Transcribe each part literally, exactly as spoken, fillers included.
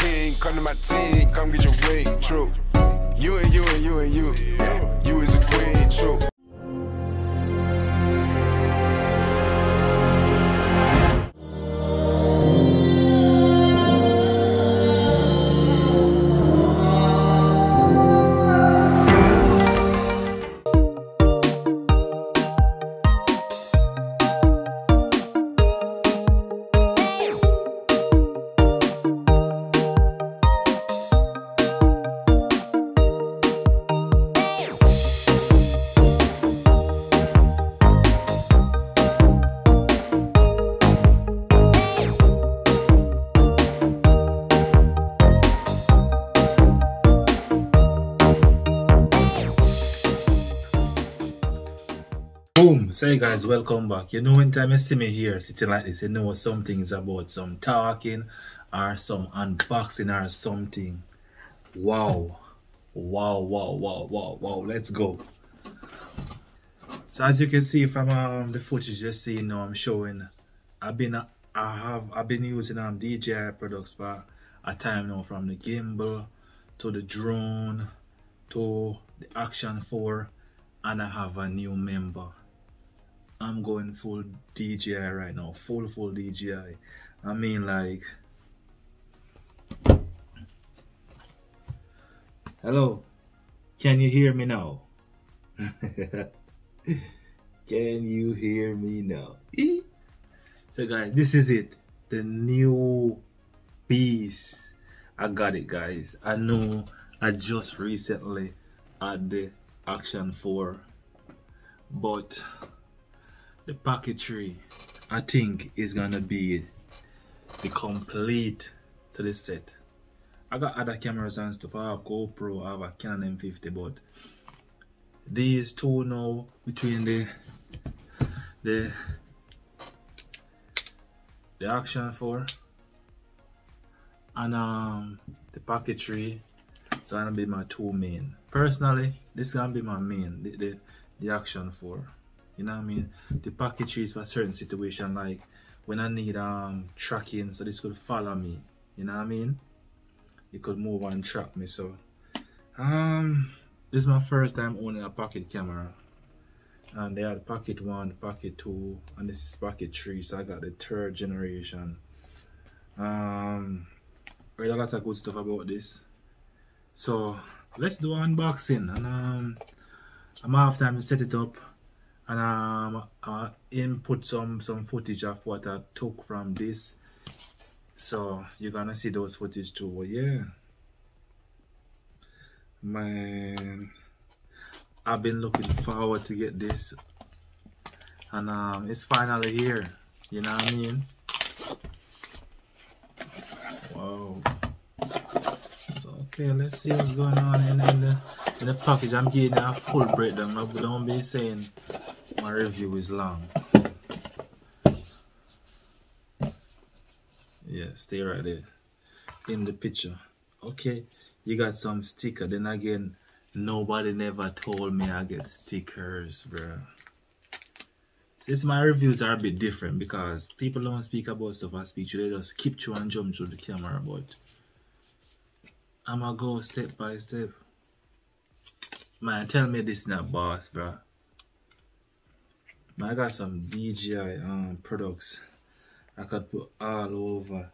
king, come to my team, come get your ring, true. You and you and you and you, yeah. You is a queen, true. Boom! So hey guys, welcome back. You know, when time you see me here sitting like this, you know something is about some talking or some unboxing or something. Wow. Wow, wow, wow, wow, wow. Let's go. So as you can see from um, the footage you see now, I'm showing I've been I have I've been using um D J I products for a time now, from the gimbal to the drone to the Action four, and I have a new member. I'm going full D J I right now, full full D J I. I mean, like, hello, can you hear me now? Can you hear me now? So guys, this is it, the new piece. I got it guys. I know I just recently had the Action four, but the Pocket three, I think, is gonna be the complete to this set. I got other cameras and stuff. I have GoPro, I have a Canon M fifty, but these two now, between the the the Action four and um the Pocket three, gonna be my two main. Personally, this gonna be my main, the the, the Action four. You know what I mean? The Pocket three is for certain situation, like when I need um tracking, so this could follow me. You know what I mean? It could move and track me. So um this is my first time owning a pocket camera. And they had pocket one, pocket two, and this is pocket three, so I got the third generation. Um read a lot of good stuff about this. So let's do an unboxing, and um I'm half time to set it up. And um, I input some, some footage of what I took from this. So you're gonna see those footage too. Well, yeah. Man, I've been looking forward to get this. And um, it's finally here. You know what I mean? Wow. So okay, let's see what's going on in, in, the, in the package. I'm getting a full breakdown. Don't be saying my review is long. Yeah, stay right there in the picture. Okay, you got some sticker. Then again, nobody never told me I get stickers, bro. Since my reviews are a bit different, because people don't speak about stuff I speak to, they just skip through and jump through the camera. But I'ma go step by step. Man, tell me this not boss, bro. I got some D J I um, products I could put all over.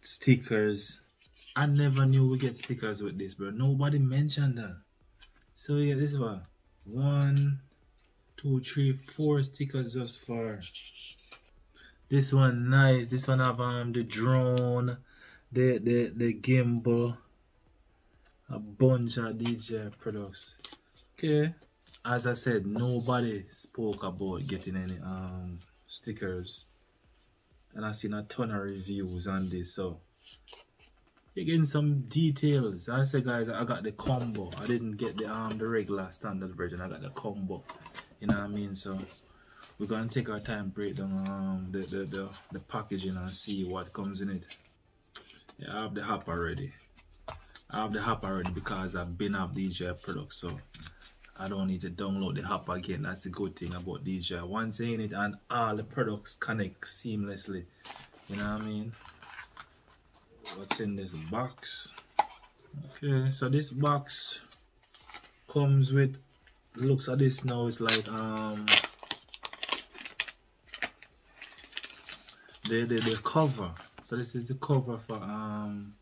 Stickers, I never knew we get stickers with this, bro. Nobody mentioned that. So yeah, this one, one, two, three, four stickers thus far. This one nice. This one have um the drone, the the the gimbal, a bunch of D J I products. Okay. As I said, nobody spoke about getting any um stickers, and I've seen a ton of reviews on this, so you're getting some details. I said guys, I got the combo. I didn't get the um the regular standard version, I got the combo. You know what I mean? So we're gonna take our time, break down um the the, the, the packaging and see what comes in it. Yeah, I have the app already. I have the app already because I've been up D J I products, so I don't need to download the app again. That's the good thing about D J I. Once you're in it and all the products connect seamlessly. You know what I mean? what's in this box. Okay, so this box comes with, looks at this now, it's like um the, the the cover. So this is the cover for um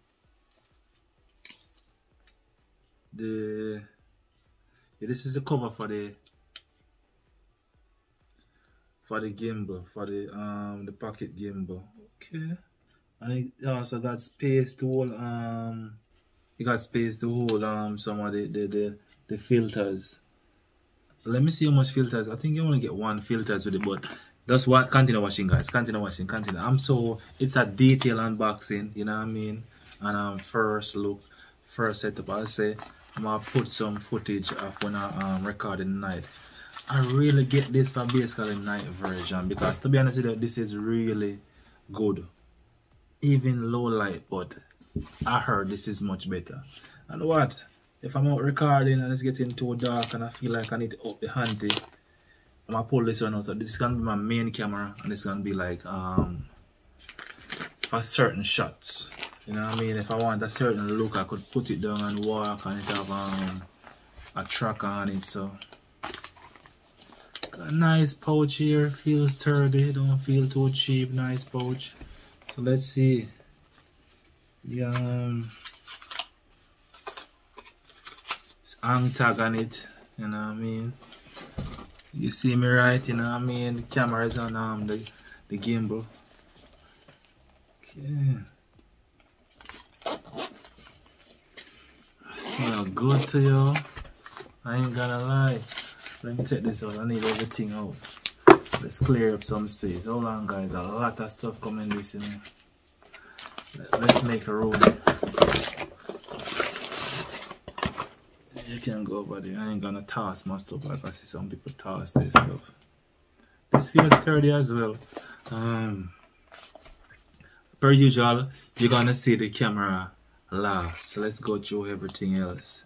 the yeah, this is the cover for the for the gimbal, for the um the pocket gimbal. Okay, and it also got space to hold um it got space to hold um some of the the the, the filters. Let me see how much filters. I think you only get one filters with it, but that's what, continue watching guys, continue watching, continue. I'm so, it's a detail unboxing, you know what I mean? And um, first look, first setup, I'll say, I'm gonna put some footage of when I um, record in the night. I really get this for basically night version, because to be honest with you, this is really good. Even low light, but I heard this is much better. And what? If I'm out recording and it's getting too dark and I feel like I need to up the ante, I'm gonna pull this one out. So this is gonna be my main camera, and it's gonna be like um for certain shots. You know what I mean? If I want a certain look, I could put it down and walk, and it have um a track on it. So got a nice pouch here, feels sturdy, don't feel too cheap, nice pouch. So let's see. The um hang tag on it, you know what I mean? You see me right, you know what I mean? The camera is on um, the, the gimbal. Okay. I smell good to you. I ain't gonna lie. Let me take this out. I need everything out. Let's clear up some space. Hold on guys, a lot of stuff coming this, you know. Let's make a room. You can go over there. I ain't gonna toss my stuff like I see some people toss their stuff. This feels sturdy as well. Um, per usual, you're gonna see the camera last. Let's go through everything else.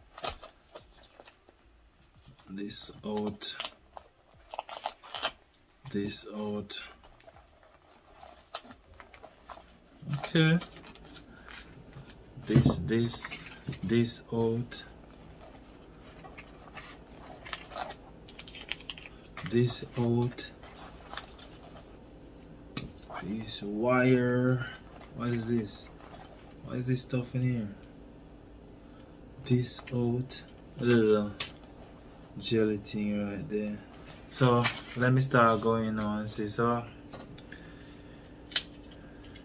This out. This out. Okay. This, this, this out. This out, this wire, what is this? What is this stuff in here? This out, a little jelly thing right there. So let me start going now and see. So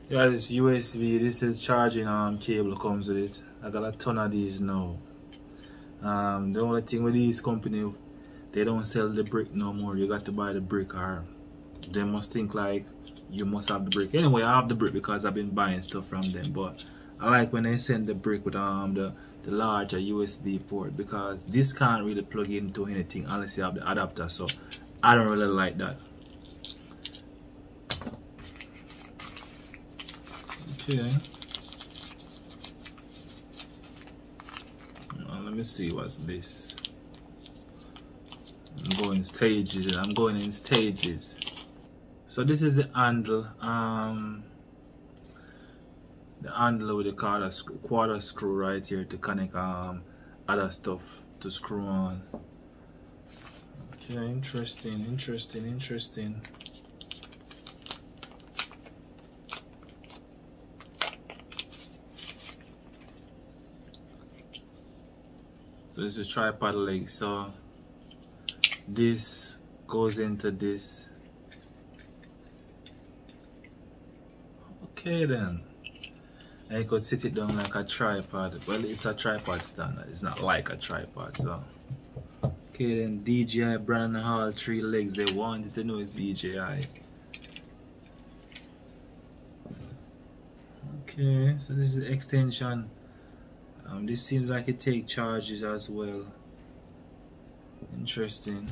yeah, this U S B, this is charging um cable comes with it. I got a ton of these now. Um, the only thing with these company, they don't sell the brick no more. You got to buy the brick, or they must think like you must have the brick. Anyway, I have the brick because I've been buying stuff from them, but I like when they send the brick with um the, the larger U S B port, because this can't really plug into anything unless you have the adapter, so I don't really like that. Okay. Well, let me see what's this. I'm going stages, I'm going in stages. So this is the handle, um, the handle with the quarter, quarter screw right here to connect um, other stuff to screw on. Okay, interesting, interesting, interesting. So this is a tripod leg, so this goes into this. Okay then, I could sit it down like a tripod. Well, it's a tripod stand, it's not like a tripod. So okay then, D J I brand and all three legs, they wanted to know it's D J I. Okay, so this is extension. Um, this seems like it takes charges as well. Interesting.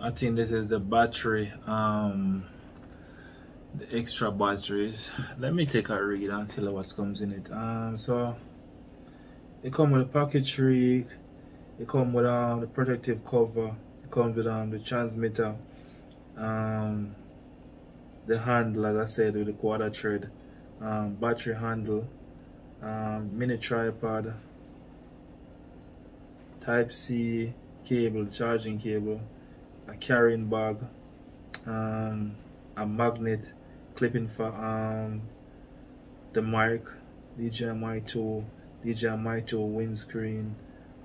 I think this is the battery, um, the extra batteries. Let me take a read and tell you what comes in it. Um, so it comes with a Pocket three. It comes with um, the protective cover. comes with um, the transmitter, um, the handle, as I said, with the quarter thread, um, battery handle, um, mini tripod, Type C cable, charging cable, a carrying bag, um, a magnet clipping for um, the mic, D J I Mic two, D J I Mic two windscreen,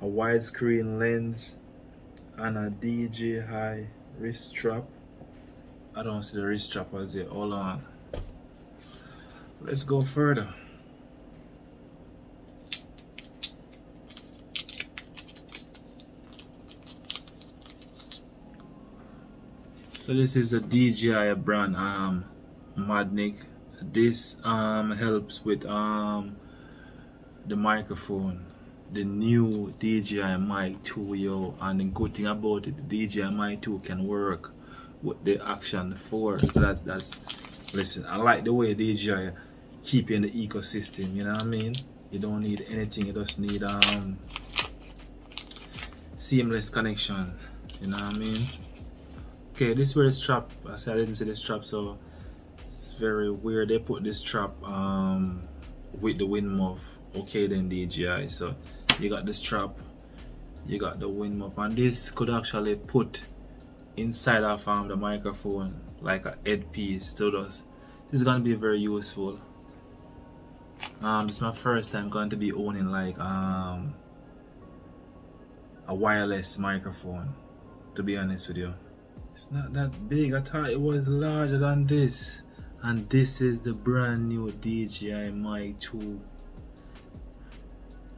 a widescreen lens, and a D J I wrist strap. I don't see the wrist strap as yet. Hold on. Let's go further. So this is the D J I brand, um, Magnic. This um helps with um the microphone, the new D J I Mic two, yo. And the good thing about it, the D J I Mic two can work with the Action four. So that, that's, listen, I like the way D J I keep in the ecosystem. You know what I mean? You don't need anything. You just need um seamless connection. You know what I mean? Okay, this is where the strap, I said I didn't see this strap, so it's very weird. They put this strap um, with the wind muff. Okay then, D J I, so you got the strap, you got the wind muff, and this could actually put inside of um, the microphone like a headpiece. So this is going to be very useful. Um, this is my first time going to be owning like um, a wireless microphone, to be honest with you. It's not that big. I thought it was larger than this. And this is the brand new D J I Mic two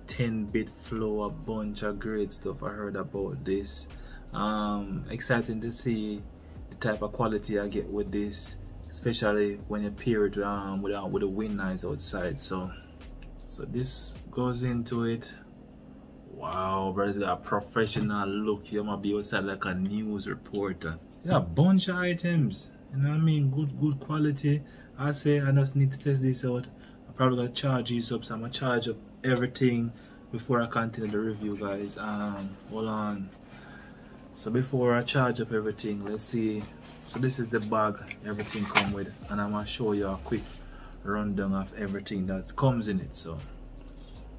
ten bit flow, a bunch of great stuff I heard about this. Um, exciting to see the type of quality I get with this, especially when you pair it um, with, uh, with the wind noise outside. So, so this goes into it. Wow, brother, a professional look. You might be outside like a news reporter. Yeah, a bunch of items. You know what I mean? Good, good quality. I say I just need to test this out. I'm probably gonna charge these up, so I'm gonna charge up everything before I continue the review, guys. Um, hold on. So before I charge up everything, let's see. So this is the bag everything come with, and I'm gonna show you a quick rundown of everything that comes in it. So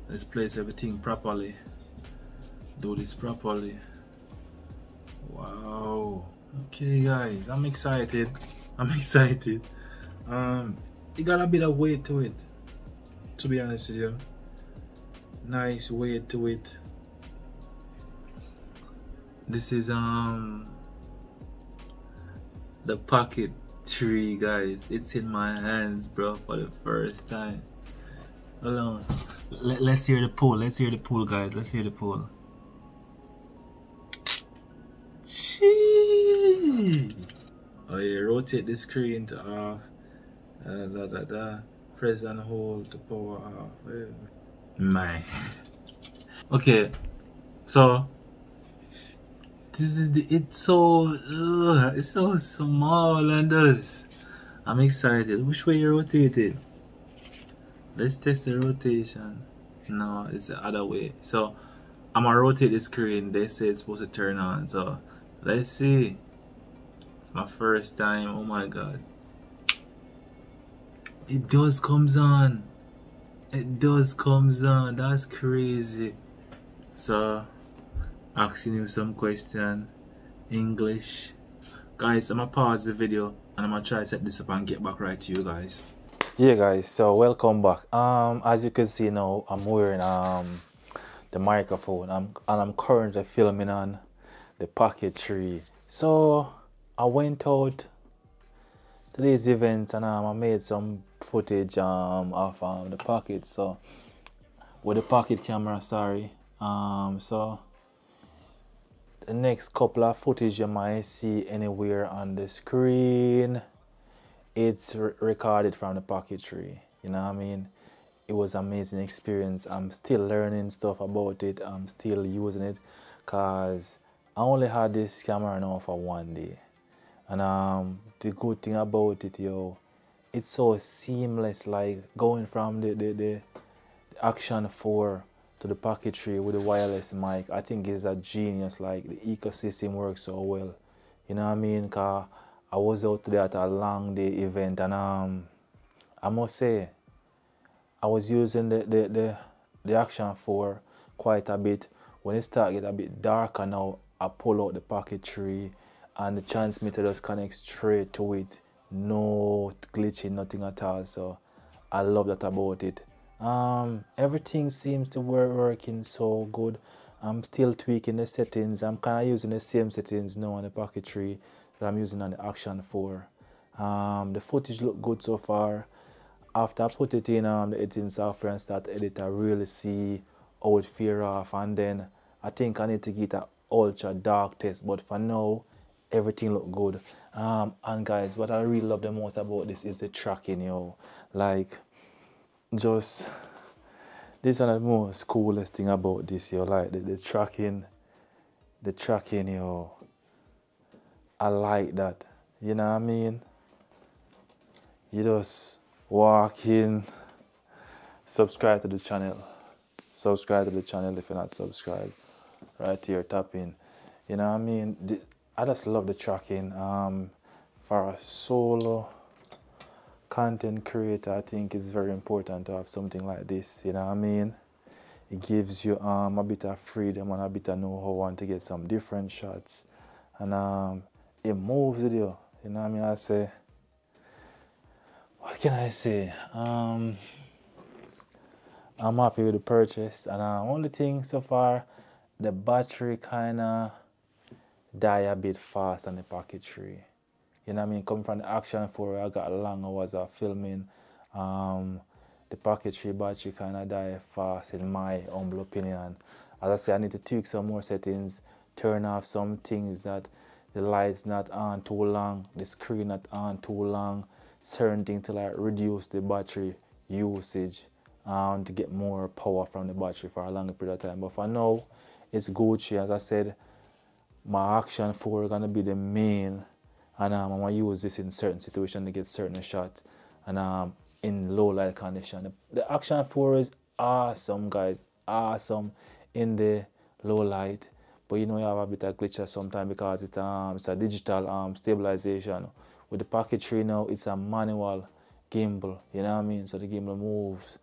let's place everything properly. Do this properly. Wow. Okay, guys, I'm excited. I'm excited. Um, it got a bit of weight to it, to be honest with you. Nice weight to it. This is um the Pocket three, guys. It's in my hands, bro, for the first time. Hold on. Let, let's hear the pull. Let's hear the pull, guys. Let's hear the pull. Oh yeah, rotate the screen to off, da, da, da, da. Press and hold to power off. Yeah. Man. Okay, so this is the, it's so uh, it's so small and this. I'm excited. Which way you rotate it? Let's test the rotation. No, it's the other way. So I'm gonna rotate the screen. They say it's supposed to turn on. So let's see. My first time, oh my god. It does comes on. It does comes on. That's crazy. So asking you some question. English. Guys, I'm gonna pause the video and I'm gonna try to set this up and get back right to you guys. Yeah guys, so welcome back. Um as you can see now, I'm wearing um the microphone. I'm and I'm currently filming on the Pocket three. So I went out to these events and um, I made some footage um, of um, the Pocket, so with the Pocket camera, sorry. Um, so the next couple of footage you might see anywhere on the screen, it's re recorded from the Pocket three. You know what I mean? It was an amazing experience. I'm still learning stuff about it. I'm still using it because I only had this camera now for one day. And um, the good thing about it, yo, it's so seamless, like going from the, the, the Action four to the Pocket three with the wireless mic, I think is a genius. Like, the ecosystem works so well, you know what I mean? Cause I was out there at a long day event, and um, I must say, I was using the the the, the Action four quite a bit. When it started getting a bit darker now, I pull out the Pocket three, and the transmitter just connects straight to it. No glitching, nothing at all. So I love that about it. Um everything seems to work working so good. I'm still tweaking the settings. I'm kind of using the same settings now on the Pocket three that I'm using on the Action four. Um the footage looked good so far. After I put it in um the editing software and start edit, I really see how it fare off, and then I think I need to get an ultra dark test, but for now everything looked good. Um and guys, what I really love the most about this is the tracking, yo. Like, just this one of the most coolest thing about this, yo. Like the, the tracking, the tracking, yo. I like that. You know what I mean? You just walk in. Subscribe to the channel. Subscribe to the channel if you're not subscribed. Right here, tap in. You know what I mean? The, I just love the tracking. Um, for a solo content creator, I think it's very important to have something like this. You know what I mean? It gives you um, a bit of freedom and a bit of know-how to get some different shots. And um, it moves with you. You know what I mean? I say, what can I say? Um, I'm happy with the purchase. And uh, only thing so far, the battery kind of die a bit fast on the Pocket three. You know what I mean? Coming from the Action four, I got long hours of filming. Um, the Pocket three battery kind of die fast, in my humble opinion. As I say, I need to tweak some more settings, turn off some things that the light's not on too long, the screen not on too long, certain things to like reduce the battery usage um, to get more power from the battery for a longer period of time. But for now, it's Gucci. As I said, my Action four is gonna be the main, and um, I'm gonna use this in certain situations to get certain shots, and um, in low light condition. The Action four is awesome, guys, awesome in the low light, but you know you have a bit of glitches sometimes because it's um it's a digital um stabilization. With the Pocket three now, it's a manual gimbal. You know what I mean? So the gimbal moves.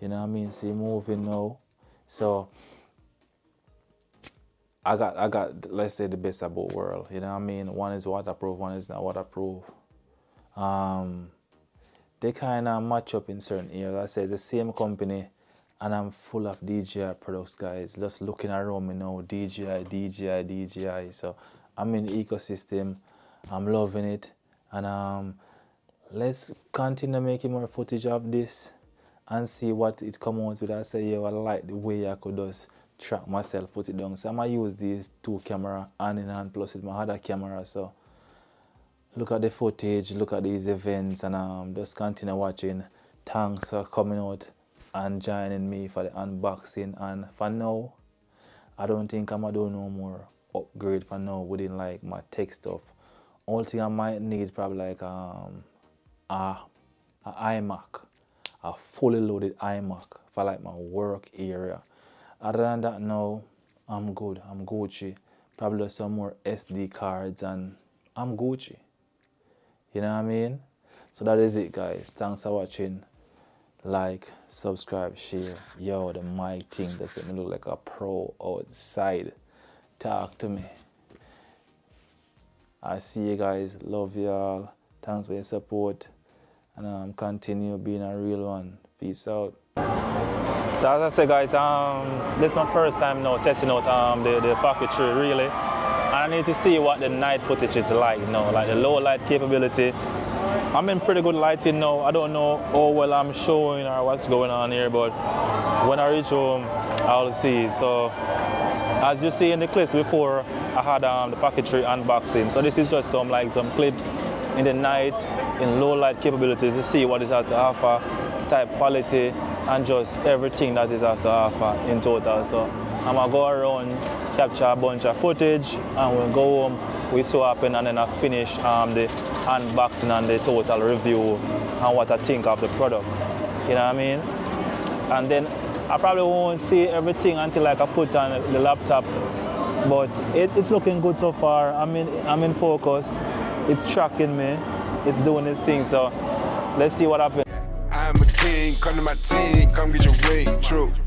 You know what I mean? See, moving now. So I got, I got, let's say, the best of both worlds. You know what I mean? One is waterproof, one is not waterproof. Um, they kind of match up in certain areas. I say the same company, and I'm full of D J I products, guys. Just looking around me now, D J I, D J I, D J I. So I'm in the ecosystem. I'm loving it. And um, let's continue making more footage of this and see what it comes out with. I say, yo, I like the way I could just track myself, put it down. So I'm gonna use these two camera hand in hand plus with my other camera. So look at the footage, look at these events, and um just continue watching. Thanks for coming out and joining me for the unboxing. And for now, I don't think I'm gonna do no more upgrade for now within like my tech stuff. Only thing I might need probably like um a, a iMac, a fully loaded iMac for like my work area. Other than that, now I'm good. I'm Gucci. Probably some more S D cards, and I'm Gucci. You know what I mean? So that is it, guys. Thanks for watching. Like, subscribe, share. Yo, the mic thing doesn't look like a pro outside. Talk to me. I see you guys. Love y'all. Thanks for your support. And um, continue being a real one. Peace out. So as I say, guys, um, this is my first time now testing out um, the, the Pocket three really, and I need to see what the night footage is like now, like the low light capability. I'm in pretty good lighting now. I don't know how well I'm showing or what's going on here, but when I reach home, I'll see. So as you see in the clips before, I had um, the Pocket three unboxing. So this is just some like some clips in the night, in low light capability, to see what it has to offer, the type quality, and just everything that it has to offer in total. So I'm gonna go around, capture a bunch of footage, and we'll go home, we swap in, and then I finish um, the unboxing and the total review and what I think of the product. You know what I mean? And then I probably won't see everything until like I put on the laptop, but it, it's looking good so far. I'm in, I'm in focus. It's tracking me. It's doing its thing, so let's see what happens. I'm a king, come to my team, come get your ring, true.